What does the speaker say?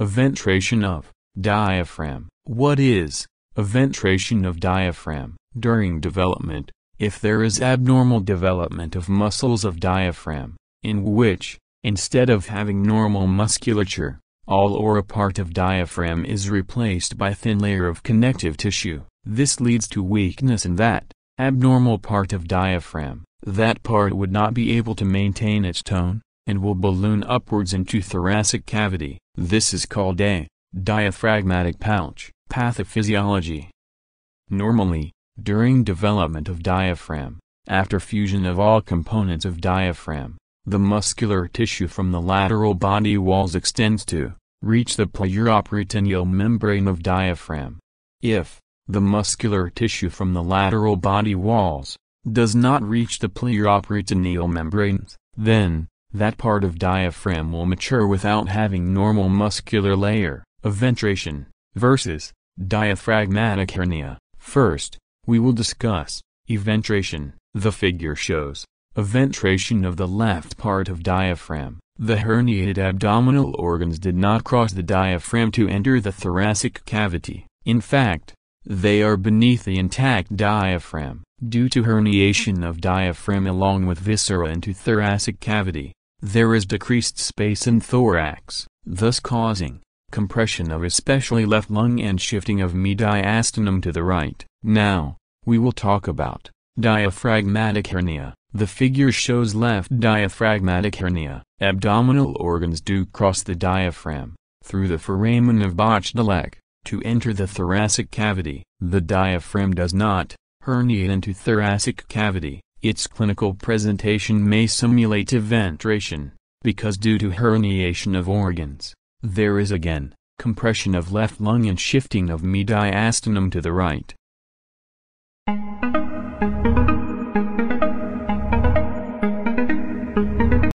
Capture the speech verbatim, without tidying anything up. Eventration of diaphragm. What is eventration of diaphragm? During development, if there is abnormal development of muscles of diaphragm, in which, instead of having normal musculature, all or a part of diaphragm is replaced by thin layer of connective tissue, this leads to weakness in that abnormal part of diaphragm. That part would not be able to maintain its tone, and will balloon upwards into thoracic cavity. This is called a diaphragmatic pouch. Pathophysiology. Normally, during development of diaphragm, after fusion of all components of diaphragm, the muscular tissue from the lateral body walls extends to reach the pleuroperitoneal membrane of diaphragm. If the muscular tissue from the lateral body walls does not reach the pleuroperitoneal membranes, then that part of diaphragm will mature without having normal muscular layer. Eventration versus diaphragmatic hernia. First, we will discuss eventration. The figure shows eventration of the left part of diaphragm. The herniated abdominal organs did not cross the diaphragm to enter the thoracic cavity. In fact, they are beneath the intact diaphragm. Due to herniation of diaphragm along with viscera into thoracic cavity, there is decreased space in thorax, thus causing compression of especially left lung and shifting of mediastinum to the right. Now, we will talk about diaphragmatic hernia. The figure shows left diaphragmatic hernia. Abdominal organs do cross the diaphragm, through the foramen of Bochdalek, to enter the thoracic cavity. The diaphragm does not herniate into thoracic cavity. Its clinical presentation may simulate eventration, because due to herniation of organs, there is again compression of left lung and shifting of mediastinum to the right.